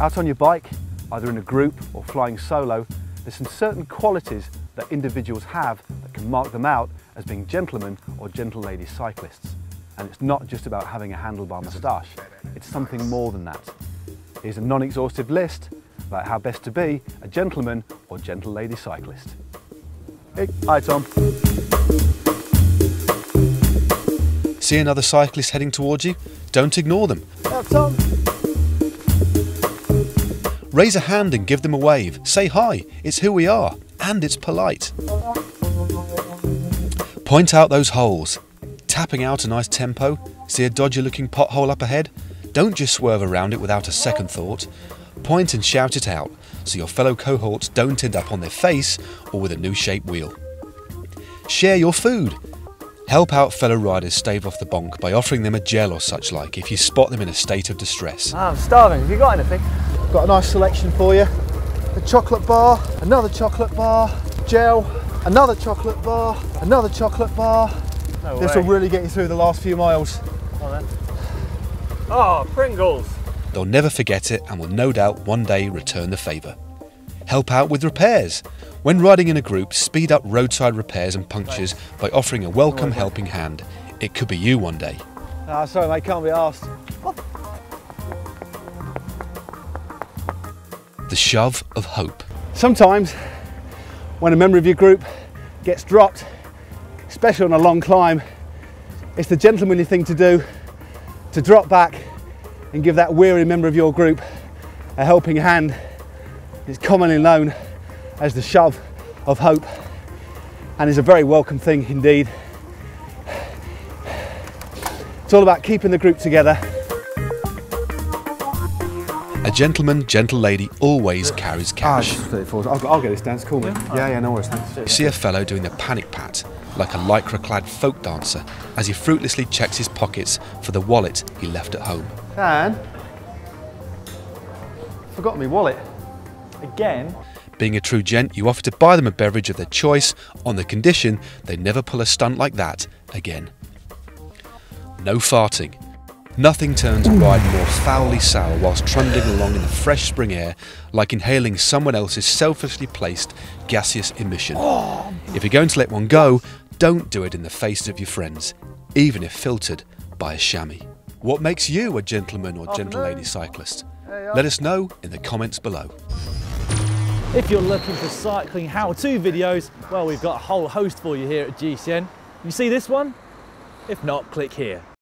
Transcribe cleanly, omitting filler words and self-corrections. Out on your bike, either in a group or flying solo, there's some certain qualities that individuals have that can mark them out as being gentlemen or gentle lady cyclists. And it's not just about having a handlebar moustache, it's something more than that. Here's a non-exhaustive list about how best to be a gentleman or gentle lady cyclist. Hey, hi Tom. See another cyclist heading towards you? Don't ignore them. Oh, Tom. Raise a hand and give them a wave. Say hi, it's who we are, and it's polite. Point out those holes. Tapping out a nice tempo, see a dodgy looking pothole up ahead? Don't just swerve around it without a second thought. Point and shout it out, so your fellow cohorts don't end up on their face or with a new shaped wheel. Share your food. Help out fellow riders stave off the bonk by offering them a gel or such like if you spot them in a state of distress. I'm starving, have you got anything? Got a nice selection for you. A chocolate bar, another chocolate bar, gel, another chocolate bar, another chocolate bar. No this way. Will really get you through the last few miles. Come on then. Oh, Pringles! They'll never forget it and will no doubt one day return the favour. Help out with repairs. When riding in a group, speed up roadside repairs and punctures by offering a welcome helping hand. It could be you one day. Ah, sorry mate, can't be asked. The shove of hope. Sometimes, when a member of your group gets dropped, especially on a long climb, it's the gentlemanly thing to do to drop back and give that weary member of your group a helping hand. It's commonly known as the shove of hope and is a very welcome thing indeed. It's all about keeping the group together. A gentleman, gentle lady always carries cash. I'll get this dance, call me. Yeah, no worries. Thanks. You see a fellow doing the panic pat, like a lycra-clad folk dancer, as he fruitlessly checks his pockets for the wallet he left at home. Dan, forgot my wallet. Again? Being a true gent, you offer to buy them a beverage of their choice on the condition they never pull a stunt like that again. No farting. Nothing turns a ride more foully sour whilst trundling along in the fresh spring air like inhaling someone else's selfishly placed gaseous emission. If you're going to let one go, don't do it in the faces of your friends, even if filtered by a chamois. What makes you a gentleman or gentle lady cyclist? Let us know in the comments below. If you're looking for cycling how-to videos, well, we've got a whole host for you here at GCN. You see this one? If not, click here.